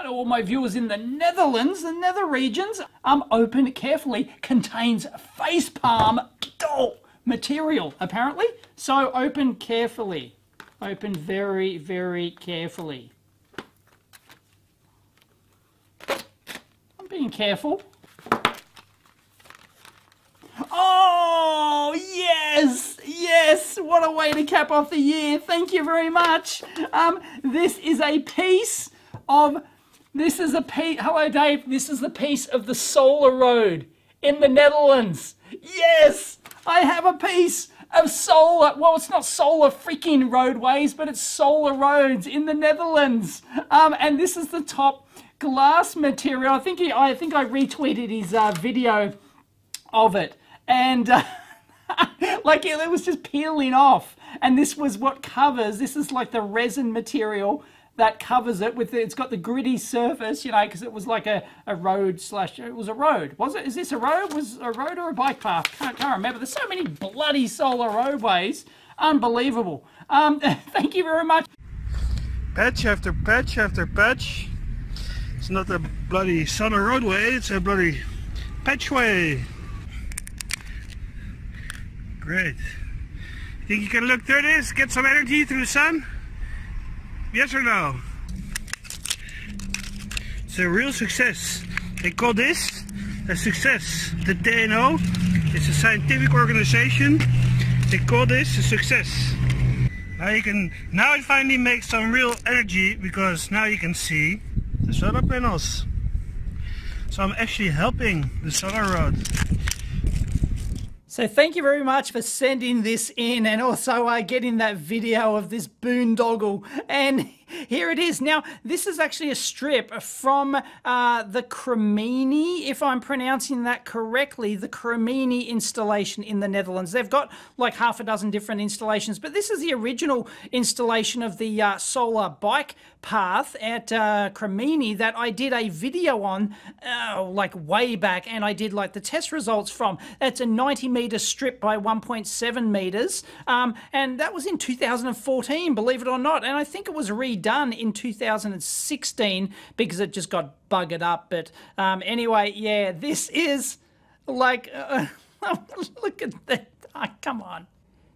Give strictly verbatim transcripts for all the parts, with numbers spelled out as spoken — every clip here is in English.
Hello all my viewers in the Netherlands, the nether regions. Um, open carefully, contains facepalm oh, material apparently. So open carefully, open very, very carefully. I'm being careful. Oh, yes! Yes! What a way to cap off the year. Thank you very much. Um, this is a piece of... This is a piece... Hello, Dave. This is the piece of the Solar Road in the Netherlands. Yes! I have a piece of solar... Well, it's not solar freaking roadways, but it's solar roads in the Netherlands. Um, and this is the top glass material. I think, he, I, think I retweeted his uh, video of it. And uh, like it, it was just peeling off, and this was what covers, this is like the resin material that covers it with the, it's got the gritty surface, you know, because it was like a, a road slash, it was a road, was it? Is this a road? Was it a road or a bike path? Can't, can't remember. There's so many bloody solar roadways. Unbelievable. Um, thank you very much. Patch after patch after patch. It's not a bloody solar roadway, it's a bloody patchway. Great. You think you can look through this, get some energy through the sun? Yes or no? It's a real success. They call this a success. The D N O is a scientific organization. They call this a success. Now you can, now it finally makes some real energy because now you can see the solar panels. So I'm actually helping the solar road. So thank you very much for sending this in and also uh, getting that video of this boondoggle. And here it is. Now, this is actually a strip from uh, the Krommenie, if I'm pronouncing that correctly, the Krommenie installation in the Netherlands. They've got like half a dozen different installations, but this is the original installation of the uh, solar bike path at uh, Krommenie that I did a video on uh, like way back, and I did like the test results from. That's a ninety meter strip by one point seven meters, um, and that was in two thousand fourteen, believe it or not, and I think it was redone done in two thousand sixteen because it just got buggered up. But um, anyway, yeah, this is like, uh, look at that. Oh, come on.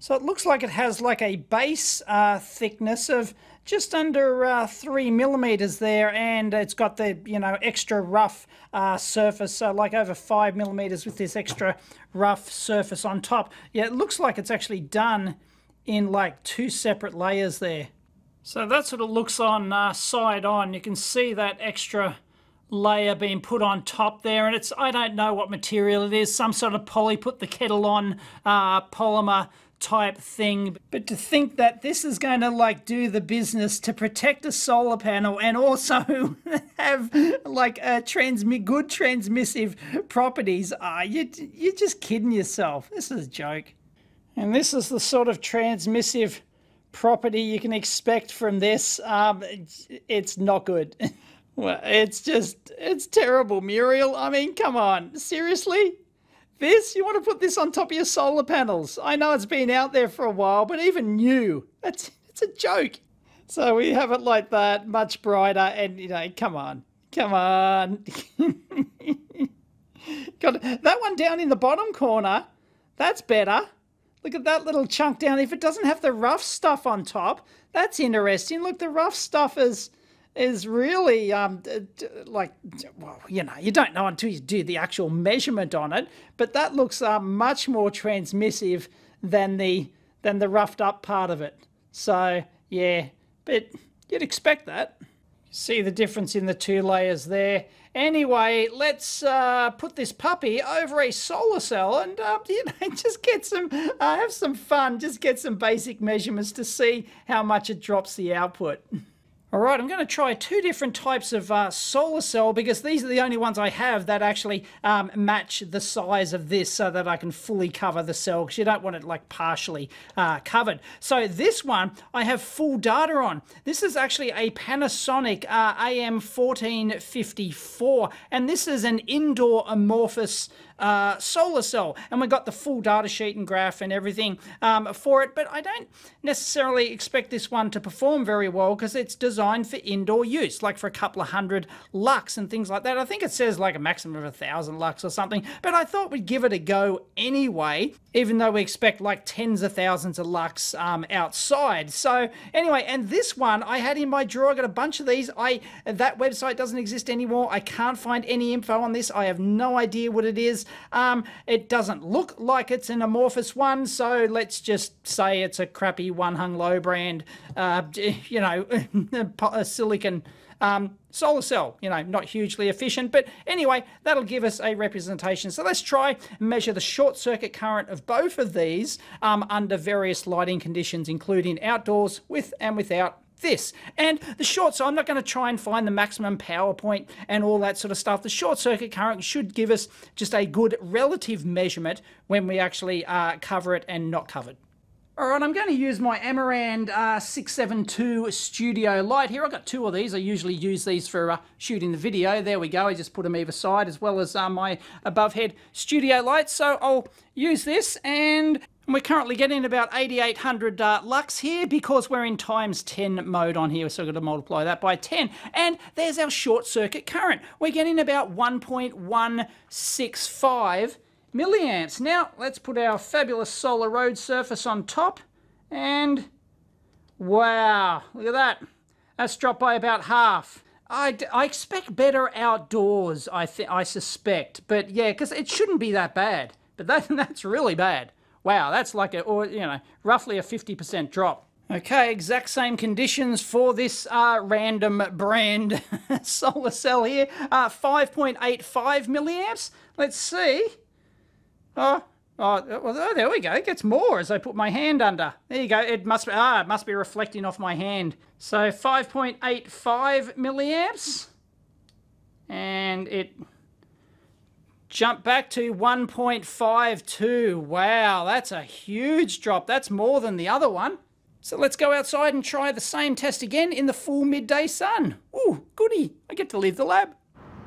So it looks like it has like a base uh, thickness of just under uh, three millimeters there, and it's got the, you know, extra rough uh, surface, so like over five millimeters with this extra rough surface on top. Yeah, it looks like it's actually done in like two separate layers there. So that's what it looks on uh, side on. You can see that extra layer being put on top there, and it's, I don't know what material it is, some sort of poly put the kettle on uh, polymer type thing. But to think that this is going to like do the business to protect a solar panel and also have like a transmi good transmissive properties, uh, you, you're just kidding yourself. This is a joke. And this is the sort of transmissive property you can expect from this. Um, it's not good. Well, it's just, it's terrible, Muriel. I mean, come on, seriously? This, you want to put this on top of your solar panels? I know it's been out there for a while, but even new, that's, it's a joke. So we have it like that, much brighter, and you know, come on, come on. God, that one down in the bottom corner, that's better. Look at that little chunk down. If it doesn't have the rough stuff on top, that's interesting. Look, the rough stuff is is really um, like, well, you know, you don't know until you do the actual measurement on it. But that looks uh, much more transmissive than the than the roughed up part of it. So yeah, but you'd expect that. See the difference in the two layers there. Anyway, let's uh, put this puppy over a solar cell and uh, you know, just get some, uh, have some fun, just get some basic measurements to see how much it drops the output. All right, I'm going to try two different types of uh, solar cell because these are the only ones I have that actually um, match the size of this so that I can fully cover the cell, because you don't want it like partially uh, covered. So this one I have full data on. This is actually a Panasonic uh, A M fourteen fifty-four, and this is an indoor amorphous uh, solar cell, and we got the full data sheet and graph and everything um, for it. But I don't necessarily expect this one to perform very well because it's designed for indoor use, like for a couple of hundred lux and things like that. I think it says like a maximum of a thousand lux or something, but I thought we'd give it a go anyway, even though we expect like tens of thousands of lux um, outside. So anyway, and this one I had in my drawer. I got a bunch of these. I that website doesn't exist anymore. I can't find any info on this. I have no idea what it is. Um, it doesn't look like it's an amorphous one, so let's just say it's a crappy one hung low brand, uh, you know, silicon um, solar cell, you know, not hugely efficient. But anyway, that'll give us a representation. So let's try and measure the short circuit current of both of these um, under various lighting conditions, including outdoors with and without this. And the short, so I'm not going to try and find the maximum power point and all that sort of stuff. The short circuit current should give us just a good relative measurement when we actually uh, cover it and not covered. All right, I'm going to use my Amaran uh, six seven two studio light here. I've got two of these. I usually use these for uh, shooting the video. There we go. I just put them either side, as well as uh, my above head studio lights. So I'll use this, and we're currently getting about eighty-eight hundred uh, lux here because we're in times ten mode on here. So we've got to multiply that by ten. And there's our short circuit current. We're getting about one point one six five milliamps. Now let's put our fabulous solar road surface on top, and wow, look at that. That's dropped by about half. I, I expect better outdoors, I think, I suspect, but yeah, because it shouldn't be that bad, but that that's really bad. Wow, that's like a, or you know, roughly a fifty percent drop. Okay, exact same conditions for this uh, random brand solar cell here. Uh, five point eight five milliamps. Let's see. Oh, oh, well, there we go. It gets more as I put my hand under. There you go. It must be, ah, it must be reflecting off my hand. So five point eight five milliamps, and it jumped back to one point five two. Wow, that's a huge drop. That's more than the other one. So let's go outside and try the same test again in the full midday sun. Ooh, goody! I get to leave the lab.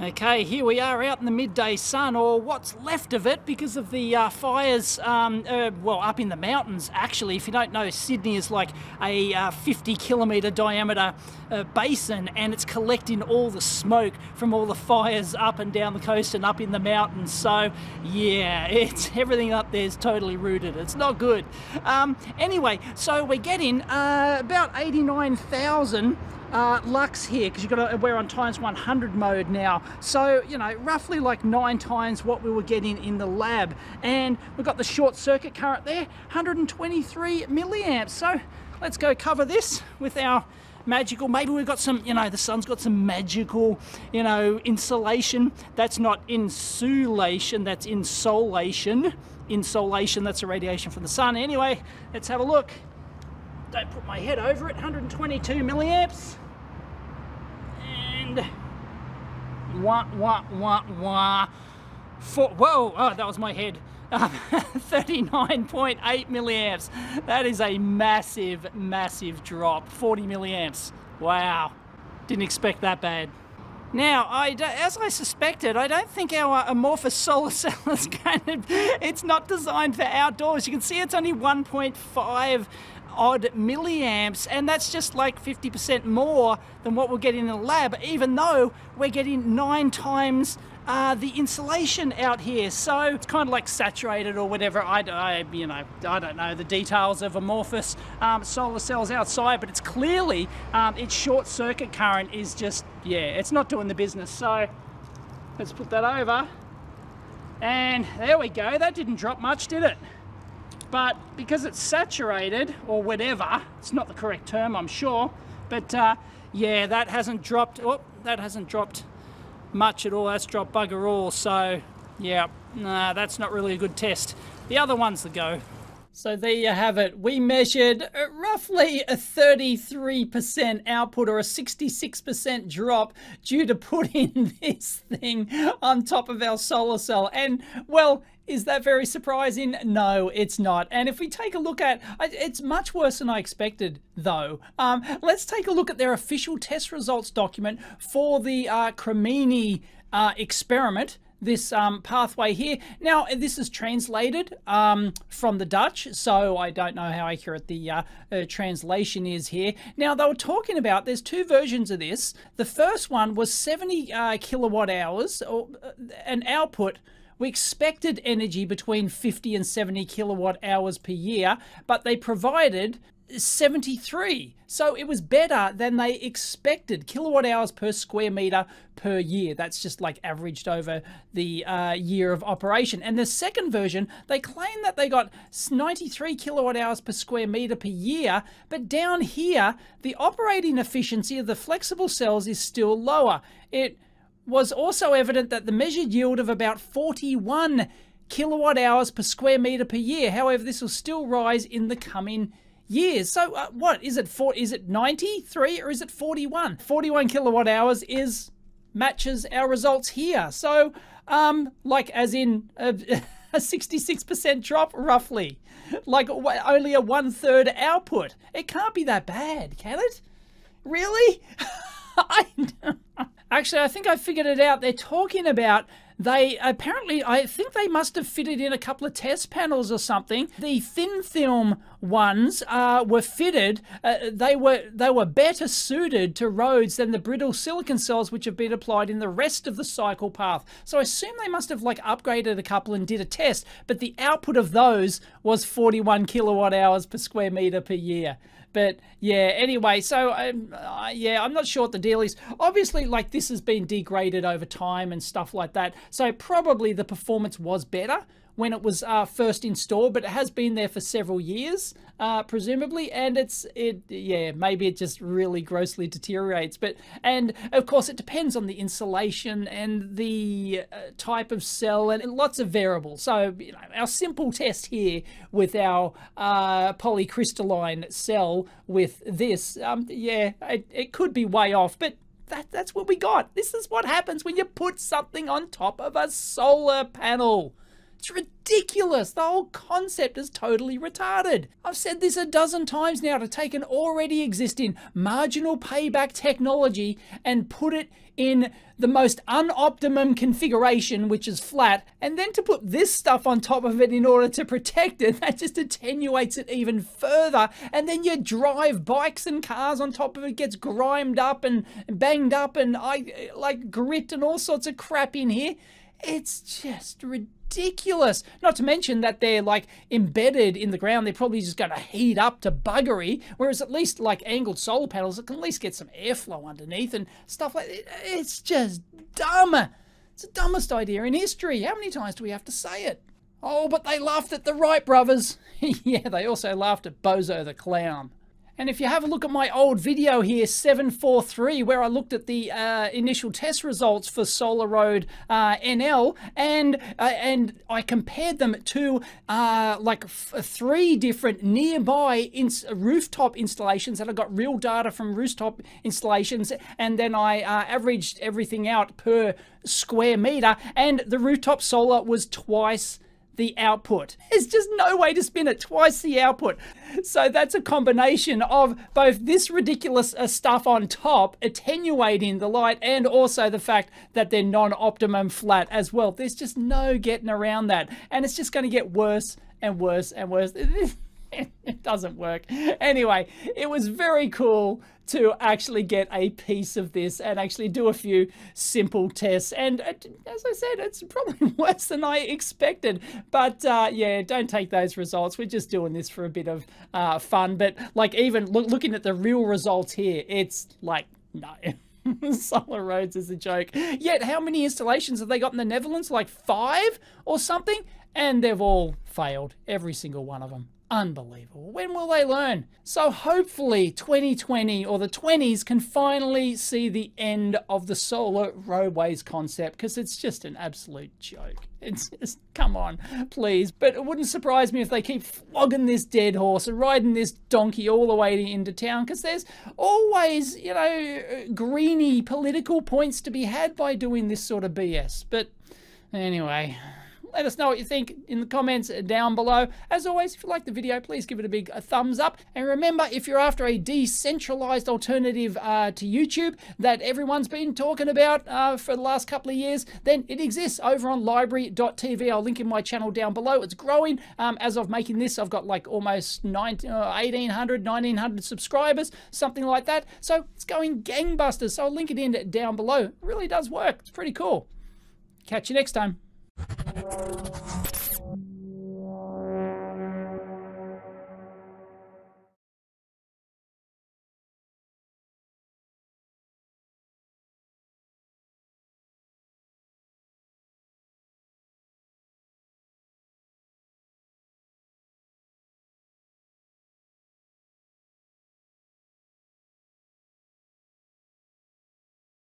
Okay, here we are out in the midday sun, or what's left of it, because of the uh, fires, um, uh, well, up in the mountains, actually. If you don't know, Sydney is like a uh, fifty kilometre diameter uh, basin, and it's collecting all the smoke from all the fires up and down the coast and up in the mountains. So, yeah, it's everything up there is totally rooted. It's not good. Um, anyway, so we're getting uh, about eighty-nine thousand Uh, lux here, because you've got to, we're on times one hundred mode now, so you know, roughly like nine times what we were getting in the lab. And we've got the short circuit current there, one hundred twenty-three milliamps. So let's go cover this with our magical, maybe we've got some, you know, the sun's got some magical, you know, insulation. That's not insulation, that's insolation. Insolation, that's a radiation from the sun. Anyway, let's have a look. Don't put my head over it. One hundred twenty-two milliamps, and wah wah wah wah for, whoa, oh, that was my head. um, thirty-nine point eight milliamps. That is a massive massive drop. Forty milliamps. Wow, didn't expect that bad. Now, I, as I suspected, I don't think our amorphous solar cell is kind of, it's not designed for outdoors. You can see it's only one point five odd milliamps, and that's just like fifty percent more than what we'll get in the lab, even though we're getting nine times uh, the insulation out here. So it's kind of like saturated or whatever. I, I you know, I don't know the details of amorphous um, solar cells outside, but it's clearly um, its short circuit current is just, yeah, it's not doing the business. So let's put that over, and there we go. That didn't drop much, did it? But because it's saturated or whatever, it's not the correct term, I'm sure, but uh, yeah, that hasn't dropped, oh, that hasn't dropped much at all. That's dropped bugger all. So yeah, nah, that's not really a good test. The other one's the go. So there you have it. We measured roughly a thirty-three percent output, or a sixty-six percent drop, due to putting this thing on top of our solar cell. And well, is that very surprising? No, it's not. And if we take a look at, it's much worse than I expected, though. Um, let's take a look at their official test results document for the uh, Krommenie uh, experiment this um, pathway here. Now, this is translated um, from the Dutch, so I don't know how accurate the uh, uh, translation is here. Now, they were talking about, there's two versions of this. The first one was seventy uh, kilowatt hours, or uh, an output. We expected energy between fifty and seventy kilowatt hours per year, but they provided seventy-three. So it was better than they expected. Kilowatt hours per square meter per year. That's just like averaged over the uh, year of operation. And the second version, they claim that they got ninety-three kilowatt hours per square meter per year, but down here, the operating efficiency of the flexible cells is still lower. It was also evident that the measured yield of about forty-one kilowatt hours per square meter per year. However, this will still rise in the coming years. So uh, what is it for? Is it ninety-three or is it forty-one? forty-one kilowatt hours is matches our results here. So um, like as in a sixty-six percent drop roughly, like only a one third output. It can't be that bad, can it? Really? I Actually, I think I figured it out. They're talking about, they apparently, I think they must have fitted in a couple of test panels or something. The thin film ones uh, were fitted. Uh, they were they were better suited to roads than the brittle silicon cells which have been applied in the rest of the cycle path. So I assume they must have like upgraded a couple and did a test. But the output of those was forty-one kilowatt hours per square meter per year. But yeah, anyway, so um, uh, yeah, I'm not sure what the deal is. Obviously, like this has been degraded over time and stuff like that. So probably the performance was better when it was uh, first installed, but it has been there for several years, uh, presumably, and it's it yeah maybe it just really grossly deteriorates. But and of course it depends on the insulation and the uh, type of cell and, and lots of variables. So you know, our simple test here with our uh, polycrystalline cell with this, um, yeah, it, it could be way off, but. That, that's what we got. This is what happens when you put something on top of a solar panel. It's ridiculous. The whole concept is totally retarded. I've said this a dozen times now, to take an already existing marginal payback technology and put it in the most unoptimum configuration, which is flat, and then to put this stuff on top of it in order to protect it, that just attenuates it even further. And then you drive bikes and cars on top of it, gets grimed up and banged up and I like grit and all sorts of crap in here. It's just ridiculous. Not to mention that they're like embedded in the ground. They're probably just going to heat up to buggery. Whereas at least like angled solar panels, it can at least get some airflow underneath and stuff like that. It's just dumb. It's the dumbest idea in history. How many times do we have to say it? Oh, but they laughed at the Wright brothers. Yeah, they also laughed at Bozo the Clown. And if you have a look at my old video here, seven four three, where I looked at the uh, initial test results for Solar Road uh, N L, and uh, and I compared them to uh, like f three different nearby ins rooftop installations, and I got real data from rooftop installations, and then I uh, averaged everything out per square meter, and the rooftop solar was twice the output. There's just no way to spin it, twice the output. So that's a combination of both this ridiculous uh, stuff on top attenuating the light, and also the fact that they're non-optimum flat as well. There's just no getting around that, and it's just going to get worse and worse and worse. It doesn't work. Anyway, it was very cool to actually get a piece of this and actually do a few simple tests. And as I said, it's probably worse than I expected. But uh, yeah, don't take those results. We're just doing this for a bit of uh, fun. But like even look, looking at the real results here, it's like, no. Solar roads is a joke. Yet how many installations have they got in the Netherlands? Like five or something? And they've all failed, every single one of them. Unbelievable. When will they learn? So hopefully twenty twenty or the twenties can finally see the end of the Solar Roadways concept, because it's just an absolute joke. It's just, come on, please. But it wouldn't surprise me if they keep flogging this dead horse and riding this donkey all the way into town, because there's always, you know, greeny political points to be had by doing this sort of B S. But anyway, Let us know what you think in the comments down below. As always, if you like the video, please give it a big a thumbs up. And remember, if you're after a decentralized alternative uh, to YouTube that everyone's been talking about uh, for the last couple of years, then it exists over on l b r y dot t v. I'll link in my channel down below. It's growing. Um, as of making this, I've got like almost nineteen, uh, eighteen hundred, nineteen hundred subscribers, something like that. So it's going gangbusters. So I'll link it in down below. It really does work. It's pretty cool. Catch you next time.